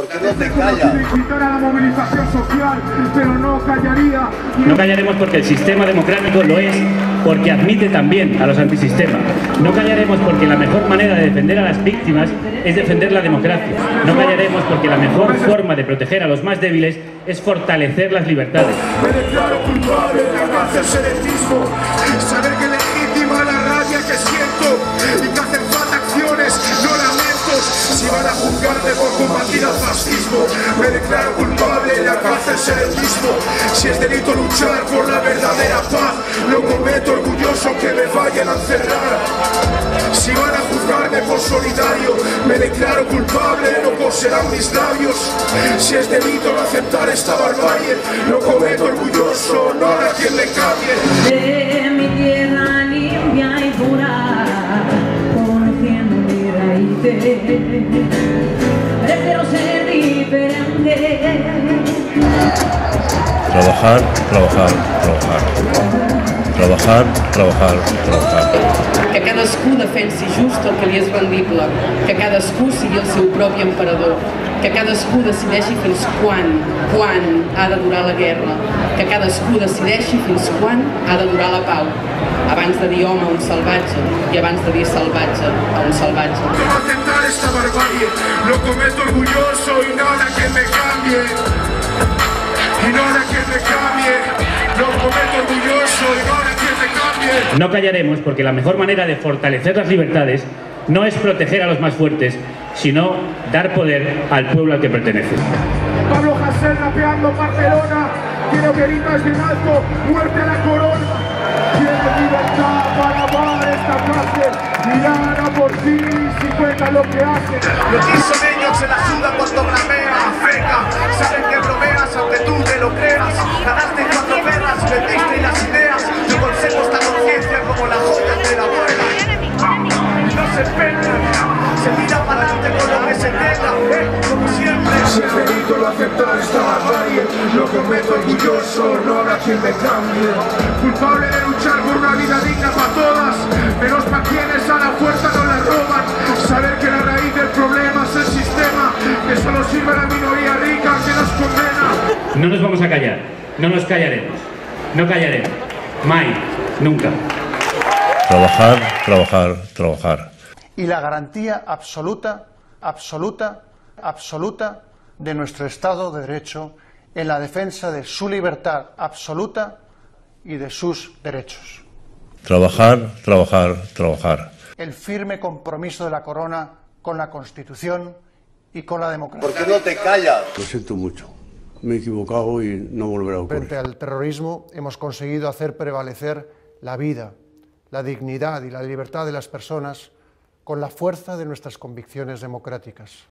¿Por qué no te callas? No callaremos porque el sistema democrático lo es, porque admite también a los antisistemas. No callaremos porque la mejor manera de defender a las víctimas es defender la democracia. No callaremos porque la mejor forma de proteger a los más débiles es fortalecer las libertades. Me declaro culpable de hablar de seretismo, saber que legitima la rabia que siento y que hacen falta acciones, no lamentos, si van a juzgarme por combatir al fascismo. Me declaro culpable de hablar de seretismo, si es delito luchar por la verdadera paz, lo cometo orgulloso que me vayan a encerrar. Si van a juzgarme por solidario, me declaro culpable, no coserán mis labios. Si es delito no aceptar esta barbarie, lo cometo orgulloso, no habrá quien le cambie. De mi tierra limpia y pura, conociendo mi raíces, prefiero ser diferente. Trabajar, trabajar, trabajar. Trabajar, trabajar, trabajar. Que cadascú defensi just el que li és rendible, que cadascú sigui el seu propi emperador, que cadascú decideixi fins quan ha de durar la guerra, que cadascú decideixi fins quan ha de durar la pau. Abans de dir home a un salvatge i abans de dir salvatge a un salvatge. No aceptar esta barbarie, lo cometo orgulloso y no hará que me cambie, y no hará que me cambie, lo cometo orgulloso y no hará. No callaremos porque la mejor manera de fortalecer las libertades no es proteger a los más fuertes, sino dar poder al pueblo al que pertenece. Pablo Hasel rapeando Barcelona, quiero que gritas de alto, muerte a la corona. Quiero libertad para amar esta clase, mirada por ti si cuenta lo que hace. Los isoneños se la sudan cuando bramea, feca, saben que bromeas aunque tú te lo creas, ganaste 4 perras, vendiste las ideas. Conservo esta conciencia como la joya de la abuela. No se penan, se tira para adelante con lo que se tenga, como siempre. Si es delito el aceptar esta barbarie, lo cometo orgulloso, no habrá quien me cambie. Culpable de luchar por una vida digna para todas, menos para quienes a la fuerza no la roban. Saber que la raíz del problema es el sistema, que solo sirve a la minoría rica que nos condena. No nos vamos a callar, no nos callaremos, no callaremos. Mai, nunca. Trabajar, trabajar, trabajar. Y la garantía absoluta, absoluta, absoluta de nuestro Estado de Derecho en la defensa de su libertad absoluta y de sus derechos. Trabajar, trabajar, trabajar. El firme compromiso de la Corona con la Constitución y con la democracia. ¿Por qué no te callas? Lo siento mucho. Me he equivocado y no volverá a ocurrir. Frente al terrorismo hemos conseguido hacer prevalecer la vida, la dignidad y la libertad de las personas con la fuerza de nuestras convicciones democráticas.